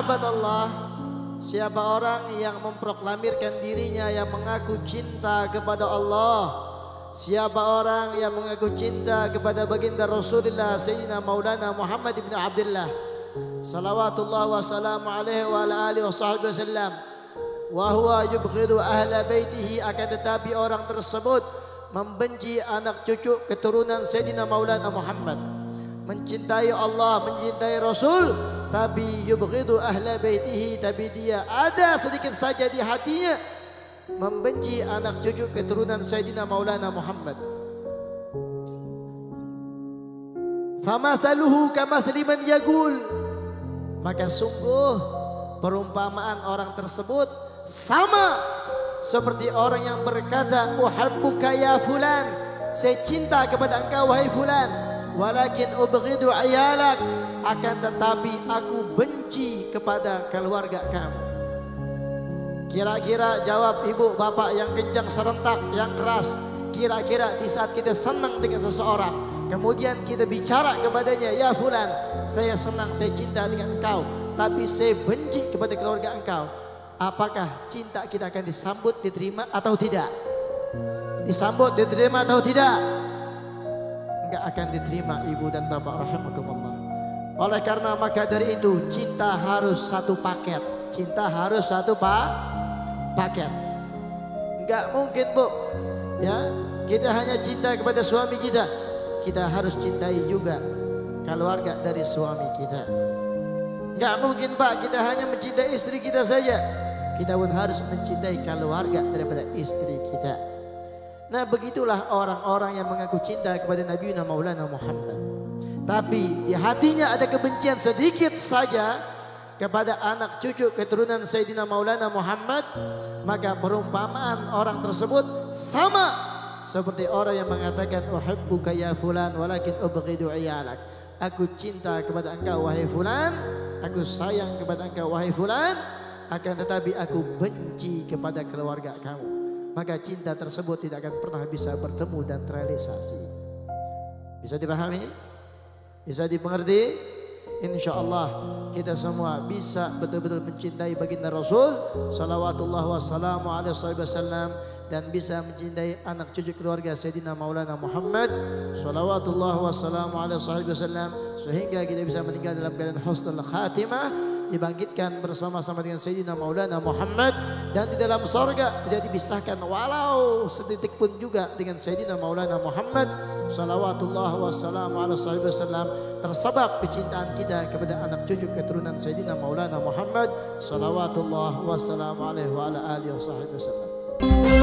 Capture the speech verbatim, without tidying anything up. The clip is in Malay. abad Allah, siapa orang yang memproklamirkan dirinya yang mengaku cinta kepada Allah, siapa orang yang mengaku cinta kepada baginda Rasulullah Sayyidina Maulana Muhammad Ibn Abdullah salawatullah wa salamu alaihi wa ala alihi wa sahbihi wa sallam, wa huwa yubghidu ahla baitihi, akan tetapi orang tersebut membenci anak cucu keturunan Sayyidina Maulana Muhammad, mencintai Allah, mencintai Rasul, tapi yubghidu ahla baitihi, tapi dia ada sedikit saja di hatinya membenci anak cucu keturunan Sayyidina Maulana Muhammad. Famathaluhu kamathli man yaqul, maka sungguh perumpamaan orang tersebut sama seperti orang yang berkata, uhibbuka ya fulan, saya cinta kepada engkau wahai fulan, walakin ubghidu ayalak, akan tetapi aku benci kepada keluarga kamu. Kira-kira jawab ibu bapak yang kencang serentak, yang keras. Kira-kira di saat kita senang dengan seseorang, kemudian kita bicara kepadanya, ya fulan, saya senang, saya cinta dengan engkau, tapi saya benci kepada keluarga engkau. Apakah cinta kita akan disambut, diterima atau tidak? Disambut, diterima atau tidak? Enggak akan diterima ibu dan bapak rahimakumullah. Oleh karena maka dari itu, cinta harus satu paket. Cinta harus satu paket. Paket, enggak mungkin bu, ya kita hanya cinta kepada suami kita, kita harus cintai juga keluarga dari suami kita. Enggak mungkin pak, kita hanya mencintai istri kita saja, kita pun harus mencintai keluarga daripada istri kita. Nah begitulah orang-orang yang mengaku cinta kepada Nabi Maulana Muhammad, tapi di hatinya ada kebencian sedikit saja kepada anak cucu keturunan Sayyidina Maulana Muhammad, maka perumpamaan orang tersebut sama seperti orang yang mengatakan uhibbuka ya fulan walakin ubghidu iyalak, aku cinta kepada engkau wahai fulan, aku sayang kepada engkau wahai fulan, akan tetapi aku benci kepada keluarga kamu. Maka cinta tersebut tidak akan pernah bisa bertemu dan terrealisasi. Bisa dipahami? Bisa dimengerti? InsyaAllah kita semua bisa betul-betul mencintai baginda Rasul salawatullah wassalamu alaihi wasallam, dan bisa mencintai anak cucu keluarga Sayyidina Maulana Muhammad salawatullah wassalamu alaihi wasallam, sehingga kita bisa meninggal dalam keadaan husnul khatimah, dibangkitkan bersama-sama dengan Sayyidina Maulana Muhammad, dan di dalam sorga tidak dipisahkan walau setitik pun juga dengan Sayyidina Maulana Muhammad salawatullah wassalamu alaihi wasallam. Tersebab kecintaan kita kepada anak cucu keturunan Sayyidina Maulana Muhammad sallallahu alaihi wasallam.